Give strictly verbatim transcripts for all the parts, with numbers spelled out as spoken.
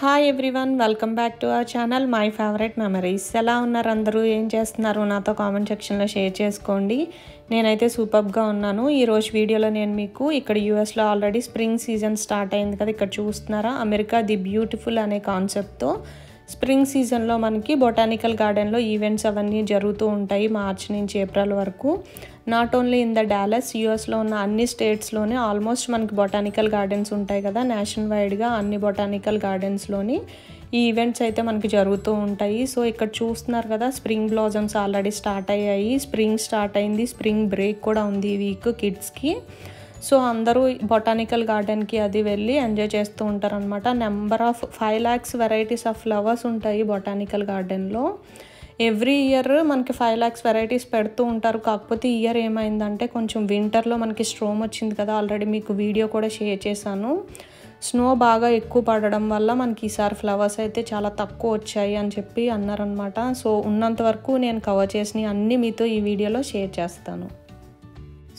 Hi everyone, welcome back to our channel my favourite memories. ఎలా ఉన్నారు అందరూ, ఏం చేస్తున్నారు నాతో కామెంట్ సెక్షన్లో షేర్ చేసుకోండి. నేనైతే సూపర్గా ఉన్నాను. ఈరోజు వీడియోలో నేను మీకు ఇక్కడ యూఎస్లో ఆల్రెడీ స్ప్రింగ్ సీజన్ స్టార్ట్ అయింది కదా, ఇక్కడ చూస్తున్నారా అమెరికా ది బ్యూటిఫుల్ అనే కాన్సెప్ట్తో స్ప్రింగ్ సీజన్లో మనకి బొటానికల్ గార్డెన్లో ఈవెంట్స్ అవన్నీ జరుగుతూ ఉంటాయి మార్చ్ నుంచి ఏప్రిల్ వరకు. Not only in the Dallas, యూఎస్లో ఉన్న అన్ని స్టేట్స్లోనే ఆల్మోస్ట్ మనకి బొటానికల్ గార్డెన్స్ ఉంటాయి కదా, నేషన్ వైడ్గా అన్ని బొటానికల్ గార్డెన్స్లోని ఈ ఈవెంట్స్ అయితే మనకి జరుగుతూ ఉంటాయి. సో ఇక్కడ చూస్తున్నారు కదా స్ప్రింగ్ బ్లాజమ్స్ ఆల్రెడీ స్టార్ట్ అయ్యాయి. స్ప్రింగ్ స్టార్ట్ అయింది, స్ప్రింగ్ బ్రేక్ కూడా ఉంది ఈ వీక్ కిడ్స్కి. సో అందరూ బొటానికల్ గార్డెన్కి అది వెళ్ళి ఎంజాయ్ చేస్తూ ఉంటారనమాట. Number of five lakhs varieties of flowers ఉంటాయి బొటానికల్ గార్డెన్లో. ఎవ్రీ ఇయర్ మనకి ఫైవ్ ల్యాక్స్ వెరైటీస్ పెడుతూ ఉంటారు. కాకపోతే ఈ ఇయర్ ఏమైందంటే కొంచెం వింటర్లో మనకి స్ట్రోమ్ వచ్చింది కదా, ఆల్రెడీ మీకు వీడియో కూడా షేర్ చేశాను. స్నో బాగా ఎక్కువ పడడం వల్ల మనకి ఈసారి ఫ్లవర్స్ అయితే చాలా తక్కువ వచ్చాయి అని చెప్పి అన్నారనమాట. సో ఉన్నంత వరకు నేను కవర్ చేసిన అన్నీ మీతో ఈ వీడియోలో షేర్ చేస్తాను.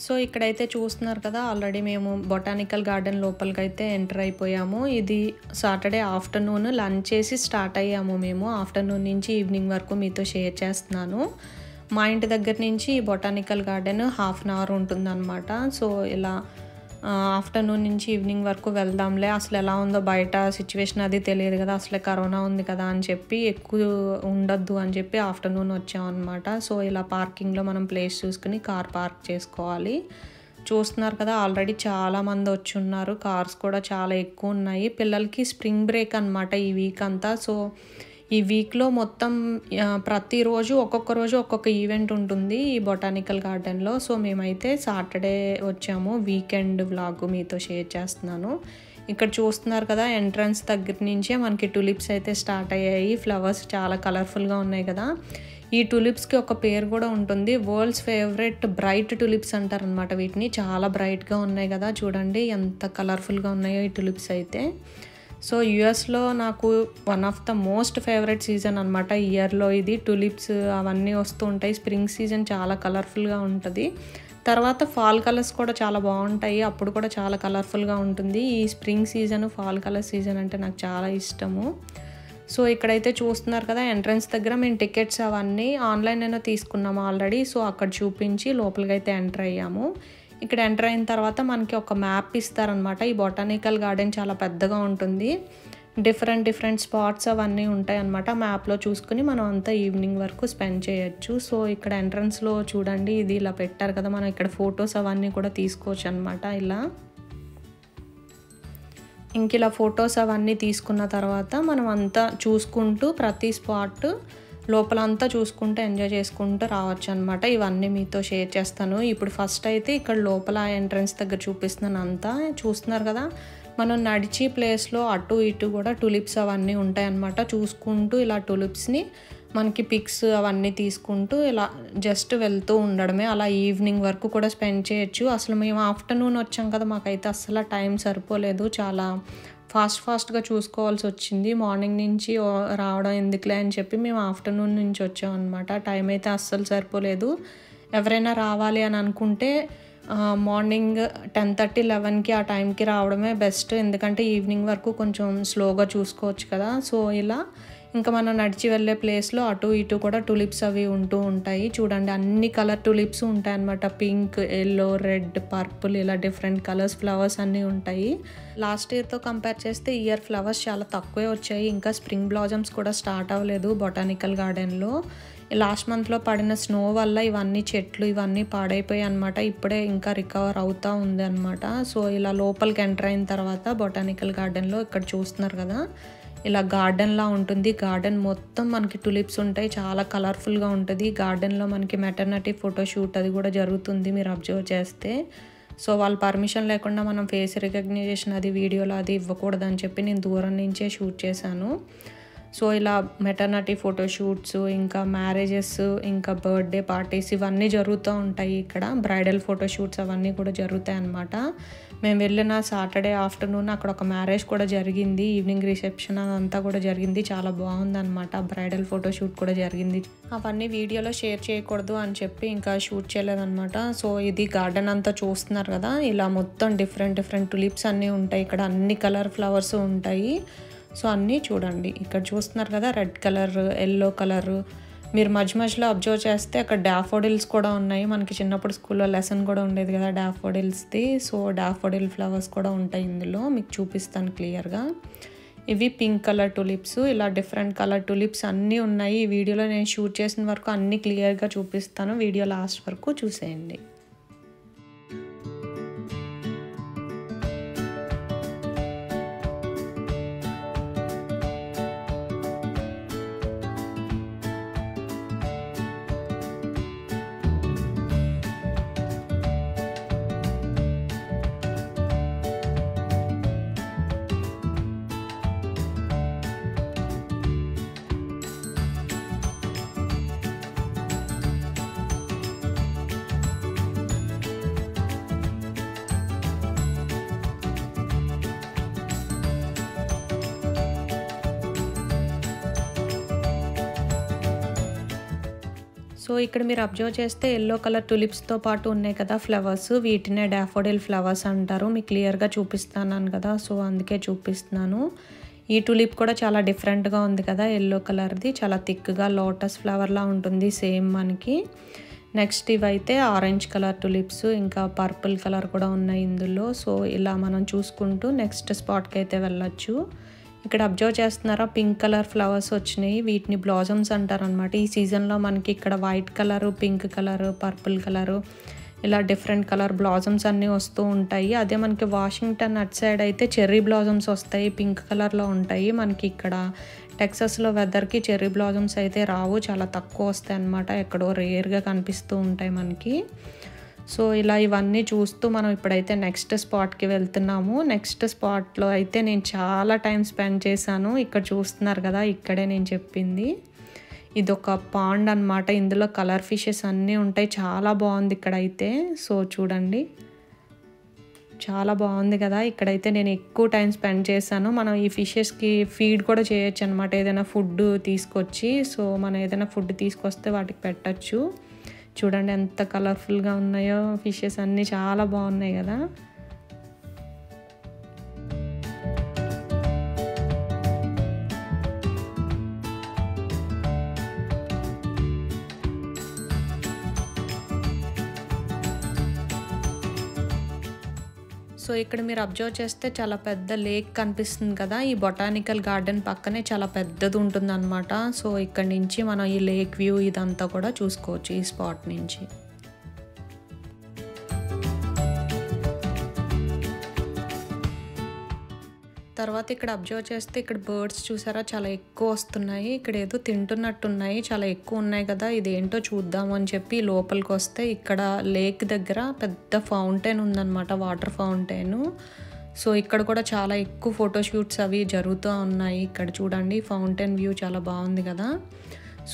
సో ఇక్కడైతే చూస్తున్నారు కదా ఆల్రెడీ మేము బొటానికల్ గార్డెన్ లోపలికి అయితే ఎంటర్ అయిపోయాము. ఇది సాటర్డే ఆఫ్టర్నూన్ లంచ్ చేసి స్టార్ట్ అయ్యాము మేము. ఆఫ్టర్నూన్ నుంచి ఈవినింగ్ వరకు మీతో షేర్ చేస్తున్నాను. మా ఇంటి దగ్గర నుంచి ఈ botanical garden half an hour ఉంటుందన్నమాట. సో ఇలా ఆఫ్టర్నూన్ నుంచి ఈవినింగ్ వరకు వెళ్దాంలే, అసలు ఎలా ఉందో బయట సిచ్యువేషన్ అది తెలియదు కదా, అసలు కరోనా ఉంది కదా అని చెప్పి ఎక్కువ ఉండద్దు అని చెప్పి ఆఫ్టర్నూన్ వచ్చామన్నమాట. సో ఇలా పార్కింగ్లో మనం ప్లేస్ చూసుకుని కార్ పార్క్ చేసుకోవాలి. చూస్తున్నారు కదా ఆల్రెడీ చాలామంది వచ్చి ఉన్నారు, కార్స్ కూడా చాలా ఎక్కువ ఉన్నాయి. పిల్లలకి స్ప్రింగ్ బ్రేక్ అనమాట ఈ వీక్ అంతా. సో ఈ వీక్లో మొత్తం ప్రతిరోజు ఒక్కొక్క రోజు ఒక్కొక్క ఈవెంట్ ఉంటుంది ఈ బొటానికల్ గార్డెన్లో. సో మేమైతే సాటర్డే వచ్చాము. వీకెండ్ వ్లాగ్ మీతో షేర్ చేస్తున్నాను. ఇక్కడ చూస్తున్నారు కదా ఎంట్రన్స్ దగ్గర నుంచే మనకి టులిప్స్ అయితే స్టార్ట్ అయ్యాయి. ఫ్లవర్స్ చాలా కలర్ఫుల్గా ఉన్నాయి కదా. ఈ టులిప్స్కి ఒక పేరు కూడా ఉంటుంది, వరల్డ్స్ ఫేవరెట్ బ్రైట్ టులిప్స్ అంటారనమాట వీటిని. చాలా బ్రైట్గా ఉన్నాయి కదా, చూడండి ఎంత కలర్ఫుల్గా ఉన్నాయో ఈ టులిప్స్ అయితే. సో యూఎస్లో నాకు one of the most favourite season అనమాట ఇయర్లో ఇది. టులిప్స్ అవన్నీ వస్తూ ఉంటాయి. స్ప్రింగ్ సీజన్ చాలా కలర్ఫుల్గా ఉంటుంది, తర్వాత ఫాల్ కలర్స్ కూడా చాలా బాగుంటాయి, అప్పుడు కూడా చాలా కలర్ఫుల్గా ఉంటుంది. ఈ spring season fall colour season అంటే నాకు చాలా ఇష్టము. సో ఇక్కడైతే చూస్తున్నారు కదా ఎంట్రన్స్ దగ్గర మేము టికెట్స్ అవన్నీ ఆన్లైన్ అయినా తీసుకున్నాము ఆల్రెడీ. సో అక్కడ చూపించి లోపలికి అయితే ఎంటర్ అయ్యాము. ఇక్కడ ఎంటర్ అయిన తర్వాత మనకి ఒక మ్యాప్ ఇస్తారనమాట. ఈ బొటానికల్ గార్డెన్ చాలా పెద్దగా ఉంటుంది, డిఫరెంట్ డిఫరెంట్ స్పాట్స్ అవన్నీ ఉంటాయి అన్నమాట. మ్యాప్లో చూసుకుని మనం అంతా ఈవినింగ్ వరకు స్పెండ్ చేయొచ్చు. సో ఇక్కడ ఎంట్రన్స్లో చూడండి ఇది ఇలా పెట్టారు కదా, మనం ఇక్కడ ఫొటోస్ అవన్నీ కూడా తీసుకోవచ్చు అనమాట. ఇలా ఇంక ఇలా ఫొటోస్ అవన్నీ తీసుకున్న తర్వాత మనం అంతా చూసుకుంటూ ప్రతి స్పాట్ లోపలంతా చూసుకుంటూ ఎంజాయ్ చేసుకుంటూ రావచ్చు అనమాట. ఇవన్నీ మీతో షేర్ చేస్తాను. ఇప్పుడు ఫస్ట్ అయితే ఇక్కడ లోపల ఎంట్రన్స్ దగ్గర చూపిస్తున్నాను అంతా. చూస్తున్నారు కదా మనం నడిచి ప్లేస్లో అటు ఇటు కూడా టులిప్స్ అవన్నీ ఉంటాయన్నమాట. చూసుకుంటూ ఇలా టులిప్స్ని మనకి పిక్స్ అవన్నీ తీసుకుంటూ ఇలా జస్ట్ వెళ్తూ ఉండడమే. అలా ఈవినింగ్ వరకు కూడా స్పెండ్ చేయొచ్చు. అసలు మేము ఆఫ్టర్నూన్ వచ్చాం కదా, మాకైతే అస్సలు టైం సరిపోలేదు, చాలా ఫాస్ట్ ఫాస్ట్గా చూసుకోవాల్సి వచ్చింది. మార్నింగ్ నుంచి రావడం ఎందుకులే అని చెప్పి మేము ఆఫ్టర్నూన్ నుంచి వచ్చాం అనమాట. టైం అయితే అస్సలు సరిపోలేదు. ఎవరైనా రావాలి అని అనుకుంటే మార్నింగ్ టెన్ థర్టీ లెవెన్కి ఆ టైంకి రావడమే బెస్ట్, ఎందుకంటే ఈవినింగ్ వరకు కొంచెం స్లోగా చూసుకోవచ్చు కదా. సో ఇలా ఇంకా మనం నడిచి వెళ్ళే ప్లేస్లో అటు ఇటు కూడా టులిప్స్ అవి ఉంటూ ఉంటాయి. చూడండి అన్ని కలర్ టులిప్స్ ఉంటాయి అన్నమాట, పింక్, ఎల్లో, రెడ్, పర్పుల్, ఇలా డిఫరెంట్ కలర్స్ ఫ్లవర్స్ అన్నీ ఉంటాయి. లాస్ట్ ఇయర్తో కంపేర్ చేస్తే ఇయర్ ఫ్లవర్స్ చాలా తక్కువే వచ్చాయి. ఇంకా స్ప్రింగ్ బ్లాజమ్స్ కూడా స్టార్ట్ అవ్వలేదు బొటానికల్ గార్డెన్లో. లాస్ట్ మంత్లో పడిన స్నో వల్ల ఇవన్నీ చెట్లు ఇవన్నీ పాడైపోయాయి అన్నమాట. ఇప్పుడే ఇంకా రికవర్ అవుతూ ఉంది అనమాట. సో ఇలా లోపలికి ఎంటర్ అయిన తర్వాత బొటానికల్ గార్డెన్లో ఇక్కడ చూస్తున్నారు కదా ఇలా గార్డెన్లా ఉంటుంది. గార్డెన్ మొత్తం మనకి టులిప్స్ ఉంటాయి, చాలా కలర్ఫుల్గా ఉంటుంది. గార్డెన్లో మనకి మెటర్నిటీ ఫోటోషూట్ అది కూడా జరుగుతుంది మీరు అబ్జర్వ్ చేస్తే. సో వాళ్ళ పర్మిషన్ లేకుండా మనం ఫేస్ రికగ్నైజేషన్ అది వీడియోలో అది ఇవ్వకూడదని చెప్పి నేను దూరం నుంచే షూట్ చేశాను. సో ఇలా మెటర్నిటీ ఫోటోషూట్స్, ఇంకా మ్యారేజెస్, ఇంకా బర్త్డే పార్టీస్ ఇవన్నీ జరుగుతూ ఉంటాయి. ఇక్కడ బ్రైడల్ ఫోటోషూట్స్ అవన్నీ కూడా జరుగుతాయి అన్నమాట. మేము వెళ్ళిన సాటర్డే ఆఫ్టర్నూన్ అక్కడ ఒక మ్యారేజ్ కూడా జరిగింది, ఈవినింగ్ రిసెప్షన్ అదంతా కూడా జరిగింది, చాలా బాగుందన్నమాట. బ్రైడల్ ఫోటోషూట్ కూడా జరిగింది. అవన్నీ వీడియోలో షేర్ చేయకూడదు అని చెప్పి ఇంకా షూట్ చేయలేదన్నమాట. సో ఇది గార్డెన్ అంతా చూస్తున్నారు కదా ఇలా మొత్తం డిఫరెంట్ డిఫరెంట్ టులిప్స్ అన్నీ ఉంటాయి ఇక్కడ, అన్ని కలర్ ఫ్లవర్స్ ఉంటాయి. సో అన్నీ చూడండి. ఇక్కడ చూస్తున్నారు కదా రెడ్ కలర్, ఎల్లో కలర్. మీరు మధ్య మధ్యలో అబ్జర్వ్ చేస్తే అక్కడ డాఫోడిల్స్ కూడా ఉన్నాయి. మనకి చిన్నప్పుడు స్కూల్లో లెసన్ కూడా ఉండేది కదా డాఫోడిల్స్ది. సో డాఫోడిల్ ఫ్లవర్స్ కూడా ఉంటాయి ఇందులో, మీకు చూపిస్తాను క్లియర్గా. ఇవి పింక్ కలర్ టులిప్స్, ఇలా డిఫరెంట్ కలర్ టులిప్స్ అన్నీ ఉన్నాయి. ఈ వీడియోలో నేను షూట్ చేసిన వరకు అన్నీ క్లియర్గా చూపిస్తాను, వీడియో లాస్ట్ వరకు చూసేయండి. సో ఇక్కడ మీరు అబ్జర్వ్ చేస్తే ఎల్లో కలర్ టులిప్స్తో పాటు ఉన్నాయి కదా ఫ్లవర్స్, వీటినే డాఫోడిల్ ఫ్లవర్స్ అంటారు. మీకు క్లియర్గా చూపిస్తున్నాను కదా, సో అందుకే చూపిస్తున్నాను. ఈ టులిప్ కూడా చాలా డిఫరెంట్గా ఉంది కదా, ఎల్లో కలర్ది, చాలా థిక్గా లోటస్ ఫ్లవర్లా ఉంటుంది సేమ్ మనకి. నెక్స్ట్ ఇవైతే ఆరెంజ్ కలర్ టులిప్స్, ఇంకా పర్పుల్ కలర్ కూడా ఉన్నాయి ఇందులో. సో ఇలా మనం చూసుకుంటూ నెక్స్ట్ స్పాట్కి అయితే వెళ్ళచ్చు. ఇక్కడ అబ్జర్వ్ చేస్తున్నారా పింక్ కలర్ ఫ్లవర్స్ వచ్చినాయి, వీటిని బ్లాజమ్స్ అంటారు అనమాట. ఈ సీజన్లో మనకి ఇక్కడ white colour, pink colour, purple colour, ఇలా డిఫరెంట్ కలర్ బ్లాజమ్స్ అన్నీ వస్తూ ఉంటాయి. అదే మనకి వాషింగ్టన్ అట్ సైడ్ అయితే చెర్రీ బ్లాజమ్స్ వస్తాయి, పింక్ కలర్లో ఉంటాయి. మనకి ఇక్కడ టెక్సస్లో వెదర్కి చెర్రీ బ్లాజమ్స్ అయితే రావు, చాలా తక్కువ వస్తాయి అన్నమాట, ఎక్కడో రేర్గా కనిపిస్తూ ఉంటాయి మనకి. సో ఇలా ఇవన్నీ చూస్తూ మనం ఇప్పుడైతే నెక్స్ట్ స్పాట్కి వెళ్తున్నాము. నెక్స్ట్ స్పాట్లో అయితే నేను చాలా టైం స్పెండ్ చేశాను. ఇక్కడ చూస్తున్నారు కదా, ఇక్కడే నేను చెప్పింది, ఇదొక పాండ్ అనమాట. ఇందులో కలర్ ఫిషెస్ అన్నీ ఉంటాయి, చాలా బాగుంది ఇక్కడైతే. సో చూడండి చాలా బాగుంది కదా, ఇక్కడైతే నేను ఎక్కువ టైం స్పెండ్ చేశాను. మనం ఈ ఫిషెస్కి ఫీడ్ కూడా చేయొచ్చు అనమాట, ఏదైనా ఫుడ్ తీసుకొచ్చి. సో మనం ఏదైనా ఫుడ్ తీసుకొస్తే వాటికి పెట్టచ్చు. చూడండి ఎంత కలర్ఫుల్గా ఉన్నాయో ఫిషెస్ అన్నీ, చాలా బాగున్నాయి కదా. సో ఇక్కడ మీరు అబ్జర్వ్ చేస్తే చాలా పెద్ద లేక్ కనిపిస్తుంది కదా, ఈ బొటానికల్ గార్డెన్ పక్కనే చాలా పెద్దది ఉంటుంది అనమాట. సో ఇక్కడ నుంచి మనం ఈ లేక్ వ్యూ ఇదంతా కూడా చూసుకోవచ్చు ఈ స్పాట్ నుంచి. తర్వాత ఇక్కడ అబ్జర్వ్ చేస్తే ఇక్కడ బర్డ్స్ చూసారా చాలా ఎక్కువ వస్తున్నాయి, ఇక్కడ ఏదో తింటున్నట్టున్నాయి, చాలా ఎక్కువ ఉన్నాయి కదా. ఇదేంటో చూద్దాము అని చెప్పి లోపలికి వస్తే ఇక్కడ లేక్ దగ్గర పెద్ద ఫౌంటైన్ ఉందన్నమాట, వాటర్ ఫౌంటైన్. సో ఇక్కడ కూడా చాలా ఎక్కువ ఫోటోషూట్స్ అవి జరుగుతూ ఉన్నాయి. ఇక్కడ చూడండి ఫౌంటైన్ వ్యూ చాలా బాగుంది కదా.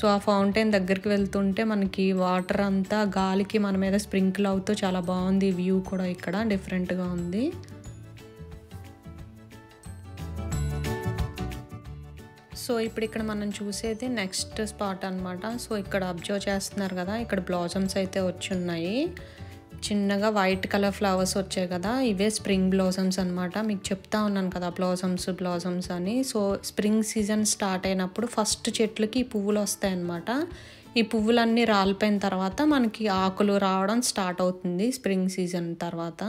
సో ఆ ఫౌంటైన్ దగ్గరికి వెళ్తుంటే మనకి వాటర్ అంతా గాలికి మన మీద స్ప్రింకిల్ అవుతూ చాలా బాగుంది వ్యూ కూడా, ఇక్కడ డిఫరెంట్గా ఉంది. సో ఇప్పుడు ఇక్కడ మనం చూసేది నెక్స్ట్ స్పాట్ అనమాట. సో ఇక్కడ అబ్జర్వ్ చేస్తున్నారు కదా, ఇక్కడ బ్లాజమ్స్ అయితే వచ్చి ఉన్నాయి, చిన్నగా వైట్ కలర్ ఫ్లవర్స్ వచ్చాయి కదా, ఇవే స్ప్రింగ్ బ్లాజమ్స్ అనమాట. మీకు చెప్తా ఉన్నాను కదా బ్లాజమ్స్ బ్లాజమ్స్ అని. సో స్ప్రింగ్ సీజన్ స్టార్ట్ అయినప్పుడు ఫస్ట్ చెట్లకి ఈ పువ్వులు వస్తాయన్నమాట. ఈ పువ్వులన్నీ రాలిపోయిన తర్వాత మనకి ఆకులు రావడం స్టార్ట్ అవుతుంది స్ప్రింగ్ సీజన్ తర్వాత.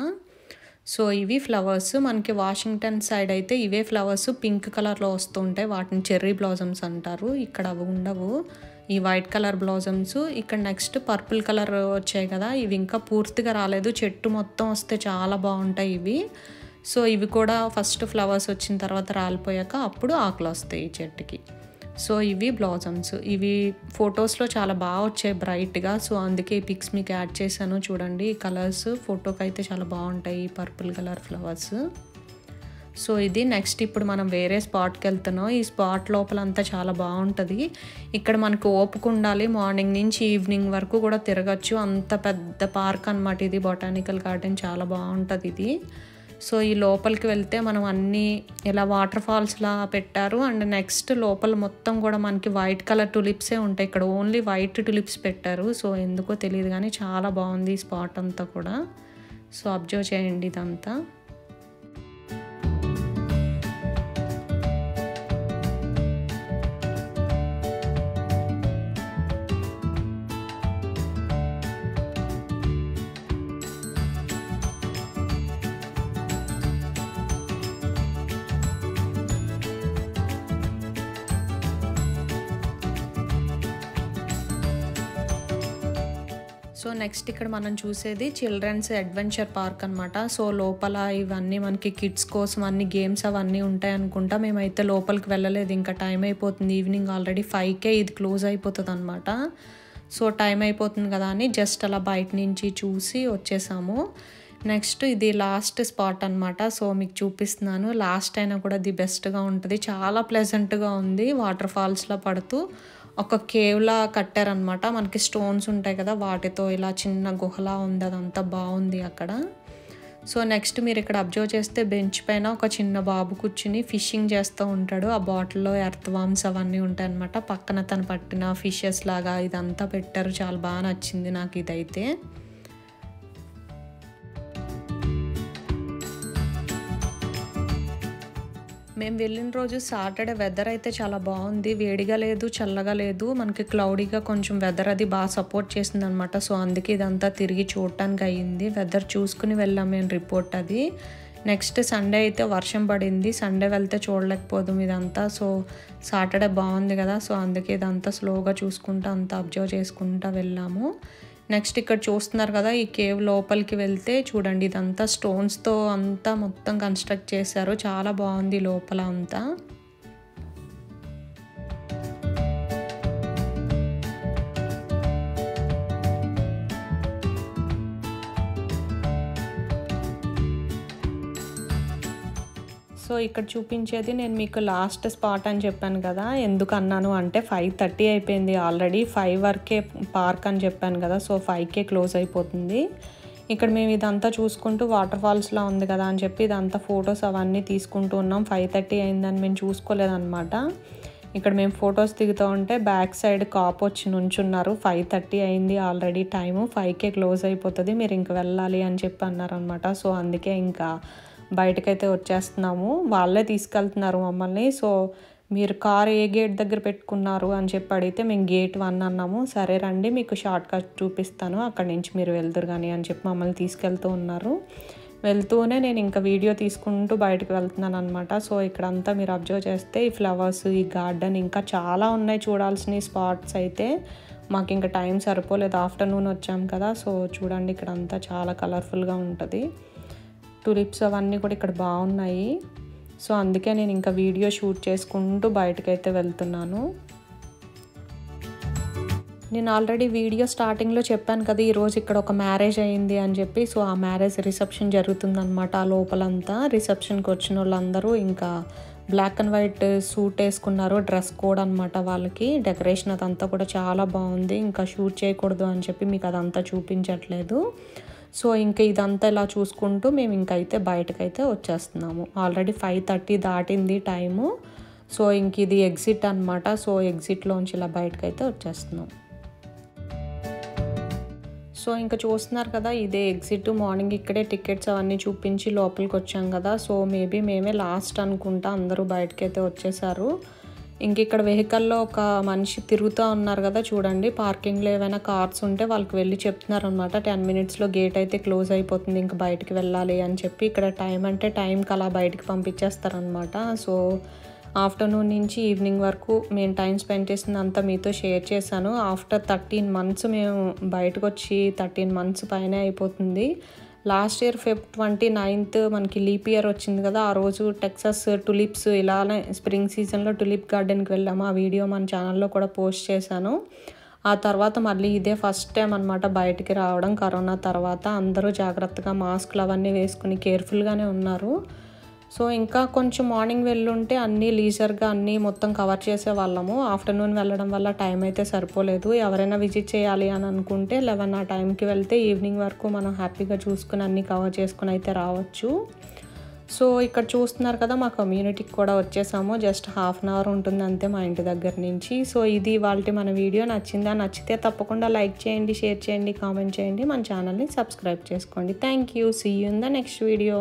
సో ఇవి ఫ్లవర్స్ మనకి వాషింగ్టన్ సైడ్ అయితే ఇవే ఫ్లవర్స్ పింక్ కలర్లో వస్తూ ఉంటాయి, వాటిని చెర్రీ బ్లాజమ్స్ అంటారు. ఇక్కడ అవి ఉండవు, ఈ వైట్ కలర్ బ్లాజమ్స్. ఇక్కడ నెక్స్ట్ పర్పుల్ కలర్ వచ్చాయి కదా, ఇవి ఇంకా పూర్తిగా రాలేదు, చెట్టు మొత్తం వస్తే చాలా బాగుంటాయి ఇవి. సో ఇవి కూడా ఫస్ట్ ఫ్లవర్స్ వచ్చిన తర్వాత రాలిపోయాక అప్పుడు ఆకులు వస్తాయి ఈ చెట్టుకి. సో ఇవి బ్లాజమ్స్, ఇవి ఫొటోస్లో చాలా బాగా వచ్చాయి బ్రైట్గా. సో అందుకే ఈ పిక్స్ మీకు యాడ్ చేశాను. చూడండి ఈ కలర్స్ ఫోటోకి అయితే చాలా బాగుంటాయి ఈ పర్పుల్ కలర్ ఫ్లవర్స్. సో ఇది నెక్స్ట్. ఇప్పుడు మనం వేరే స్పాట్కి వెళ్తున్నాం. ఈ స్పాట్ లోపలంతా చాలా బాగుంటుంది. ఇక్కడ మనకు ఓపిక ఉండాలి, మార్నింగ్ నుంచి ఈవినింగ్ వరకు కూడా తిరగచ్చు, అంత పెద్ద పార్క్ అనమాట ఇది. బొటానికల్ గార్డెన్ చాలా బాగుంటుంది ఇది. సో ఈ లోపలికి వెళ్తే మనం అన్నీ ఇలా వాటర్ ఫాల్స్లా పెట్టారు. అండ్ నెక్స్ట్ లోపల మొత్తం కూడా మనకి వైట్ కలర్ టులిప్సే ఉంటాయి, ఇక్కడ ఓన్లీ వైట్ టులిప్స్ పెట్టారు. సో ఎందుకో తెలియదు కానీ చాలా బాగుంది ఈ స్పాట్ అంతా కూడా. సో అబ్జర్వ్ చేయండి ఇదంతా. సో నెక్స్ట్ ఇక్కడ మనం చూసేది చిల్డ్రన్స్ అడ్వెంచర్ పార్క్ అన్నమాట. సో లోపల ఇవన్నీ మనకి కిడ్స్ కోసం అన్ని గేమ్స్ అవన్నీ ఉంటాయి అనుకుంటా. మేమైతే లోపలికి వెళ్ళలేదు, ఇంకా టైం అయిపోతుంది. ఈవినింగ్ ఆల్రెడీ ఫైవ్కే ఇది క్లోజ్ అయిపోతుంది అనమాట. సో టైం అయిపోతుంది కదా అని జస్ట్ అలా బయట నుంచి చూసి వచ్చేసాము. నెక్స్ట్ ఇది లాస్ట్ స్పాట్ అనమాట. సో మీకు చూపిస్తున్నాను, లాస్ట్ అయినా కూడా ది బెస్ట్గా ఉంటుంది. చాలా ప్లెజెంట్గా ఉంది, వాటర్ ఫాల్స్లో పడుతూ ఒక కేవ్లా కట్టారనమాట. మనకి స్టోన్స్ ఉంటాయి కదా, వాటితో ఇలా చిన్న గుహలా ఉంది, అదంతా బాగుంది అక్కడ. సో నెక్స్ట్ మీరు ఇక్కడ అబ్జర్వ్ చేస్తే బెంచ్ పైన ఒక చిన్న బాబు కూర్చుని ఫిషింగ్ చేస్తూ ఉంటాడు. ఆ బాటిల్లో ఎర్త్ వామ్స్ అవన్నీ ఉంటాయి అనమాట. పక్కన తను పట్టిన ఫిషెస్ లాగా ఇదంతా పెట్టారు. చాలా బాగా నచ్చింది నాకు ఇదైతే. మేము వెళ్ళిన రోజు సాటర్డే వెదర్ అయితే చాలా బాగుంది, వేడిగా లేదు చల్లగా లేదు, మనకి క్లౌడీగా కొంచెం వెదర్ అది బాగా సపోర్ట్ చేసింది అనమాట. సో అందుకే ఇదంతా తిరిగి చూడటానికి అయ్యింది. వెదర్ చూసుకుని వెళ్ళాం మేము రిపోర్ట్ అది. నెక్స్ట్ సండే అయితే వర్షం పడింది, సండే వెళ్తే చూడలేకపోదాం ఇదంతా. సో సాటర్డే బాగుంది కదా, సో అందుకే ఇదంతా స్లోగా చూసుకుంటూ అంతా అబ్జర్వ్ చేసుకుంటూ వెళ్ళాము. నెక్స్ట్ ఇక్కడ చూస్తున్నారు కదా, ఈ కేవ్ లోపలికి వెళ్తే చూడండి ఇదంతా స్టోన్స్తో అంతా మొత్తం కన్స్ట్రక్ట్ చేశారు. చాలా బాగుంది లోపల అంతా. సో ఇక్కడ చూపించేది నేను మీకు లాస్ట్ స్పాట్ అని చెప్పాను కదా, ఎందుకు అన్నాను అంటే ఫైవ్ థర్టీ అయిపోయింది ఆల్రెడీ. ఫైవ్ వరకే పార్క్ అని చెప్పాను కదా, సో ఫైవ్కే క్లోజ్ అయిపోతుంది. ఇక్కడ మేము ఇదంతా చూసుకుంటూ వాటర్ ఫాల్స్లా ఉంది కదా అని చెప్పి ఇదంతా ఫొటోస్ అవన్నీ తీసుకుంటూ ఉన్నాం. ఫైవ్ థర్టీ అయిందని మేము చూసుకోలేదన్నమాట. ఇక్కడ మేము ఫొటోస్ దిగుతూ ఉంటే బ్యాక్ సైడ్ కాప్ వచ్చి నుంచున్నారు. ఫైవ్ థర్టీ అయింది ఆల్రెడీ టైము, ఫైవ్కే క్లోజ్ అయిపోతుంది, మీరు ఇంక వెళ్ళాలి అని చెప్పి అన్నారనమాట. సో అందుకే ఇంకా బయటకైతే వచ్చేస్తున్నాము. వాళ్ళే తీసుకెళ్తున్నారు మమ్మల్ని. సో మీరు కార్ ఏ గేట్ దగ్గర పెట్టుకున్నారు అని చెప్పి అడిగితే మేము గేట్ వన్ అన్నాము. సరే రండి మీకు షార్ట్ కట్ చూపిస్తాను, అక్కడి నుంచి మీరు వెళ్తారు కానీ అని చెప్పి మమ్మల్ని తీసుకెళ్తూ ఉన్నారు. వెళ్తూనే నేను ఇంకా వీడియో తీసుకుంటూ బయటకు వెళ్తున్నాను అనమాట. సో ఇక్కడంతా మీరు అబ్జర్వ్ చేస్తే ఈ ఫ్లవర్స్, ఈ గార్డెన్, ఇంకా చాలా ఉన్నాయి చూడాల్సిన స్పాట్స్ అయితే. మాకు ఇంకా టైం సరిపోలేదు, ఆఫ్టర్నూన్ వచ్చాం కదా. సో చూడండి ఇక్కడంతా చాలా కలర్ఫుల్గా ఉంటుంది. టులిప్స్ అవన్నీ కూడా ఇక్కడ బాగున్నాయి. సో అందుకే నేను ఇంకా వీడియో షూట్ చేసుకుంటూ బయటకైతే వెళ్తున్నాను. నేను ఆల్రెడీ వీడియో స్టార్టింగ్లో చెప్పాను కదా, ఈరోజు ఇక్కడ ఒక మ్యారేజ్ అయ్యింది అని చెప్పి. సో ఆ మ్యారేజ్ రిసెప్షన్ జరుగుతుందన్నమాట. ఆ లోపలంతా రిసెప్షన్కి వచ్చిన వాళ్ళందరూ ఇంకా బ్లాక్ అండ్ వైట్ సూట్ వేసుకున్నారు, డ్రెస్ కోడ్ అనమాట వాళ్ళకి. డెకరేషన్ అదంతా కూడా చాలా బాగుంది. ఇంకా షూట్ చేయకూడదు అని చెప్పి మీకు అదంతా చూపించట్లేదు. సో ఇంకా ఇదంతా ఇలా చూసుకుంటూ మేము ఇంకైతే బయటకైతే వచ్చేస్తున్నాము. ఆల్రెడీ ఫైవ్ థర్టీ దాటింది టైము. సో ఇంక ఇది ఎగ్జిట్ అనమాట. సో ఎగ్జిట్లోంచి ఇలా బయటకైతే వచ్చేస్తున్నాం. సో ఇంకా చూస్తున్నారు కదా, ఇదే ఎగ్జిట్. మార్నింగ్ ఇక్కడే టికెట్స్ అవన్నీ చూపించి లోపలికి వచ్చాం కదా. సో మేబీ మేమే లాస్ట్ అనుకుంటా, అందరూ బయటకైతే వచ్చేసారు. ఇంక ఇక్కడ వెహికల్లో ఒక మనిషి తిరుగుతూ ఉన్నారు కదా చూడండి. పార్కింగ్లో ఏమైనా కార్స్ ఉంటే వాళ్ళకి వెళ్ళి చెప్తున్నారు అనమాట, టెన్ మినిట్స్లో గేట్ అయితే క్లోజ్ అయిపోతుంది, ఇంక బయటికి వెళ్ళాలి అని చెప్పి. ఇక్కడ టైం అంటే టైంకి అలా బయటికి పంపించేస్తారనమాట. సో ఆఫ్టర్నూన్ నుంచి ఈవినింగ్ వరకు మేము టైం స్పెండ్ చేసిందంతా మీతో షేర్ చేశాను. ఆఫ్టర్ థర్టీన్ మంత్స్ మేము బయటకు వచ్చి థర్టీన్ మంత్స్ పైన అయిపోతుంది. లాస్ట్ ఇయర్ ఫిఫ్ ట్వంటీ నైన్త్ మనకి లీప్ ఇయర్ వచ్చింది కదా, ఆ రోజు టెక్సస్ టులిప్స్ ఇలానే స్ప్రింగ్ సీజన్లో టులిప్ గార్డెన్కి వెళ్ళాము. ఆ వీడియో మన ఛానల్లో కూడా పోస్ట్ చేశాను. ఆ తర్వాత మళ్ళీ ఇదే ఫస్ట్ టైం అనమాట బయటికి రావడం కరోనా తర్వాత. అందరూ జాగ్రత్తగా మాస్కులు అవన్నీ వేసుకుని కేర్ఫుల్గానే ఉన్నారు. సో ఇంకా కొంచెం మార్నింగ్ వెళ్ళుంటే అన్నీ లీజర్గా అన్నీ మొత్తం కవర్ చేసే వాళ్ళము. ఆఫ్టర్నూన్ వెళ్ళడం వల్ల టైం అయితే సరిపోలేదు. ఎవరైనా విజిట్ చేయాలి అని అనుకుంటే లెవెన్ ఆ టైంకి వెళ్తే ఈవినింగ్ వరకు మనం హ్యాపీగా చూసుకుని అన్నీ కవర్ చేసుకుని అయితే రావచ్చు. సో ఇక్కడ చూస్తున్నారు కదా, మా కమ్యూనిటీకి కూడా వచ్చేసాము. జస్ట్ హాఫ్ అన్ అవర్ ఉంటుంది అంతే మా ఇంటి దగ్గర నుంచి. సో ఇది వాళ్ళకి మన వీడియో నచ్చిందా? నచ్చితే తప్పకుండా లైక్ చేయండి, షేర్ చేయండి, కామెంట్ చేయండి, మన ఛానల్ని సబ్స్క్రైబ్ చేసుకోండి. Thank you. See you in the next video.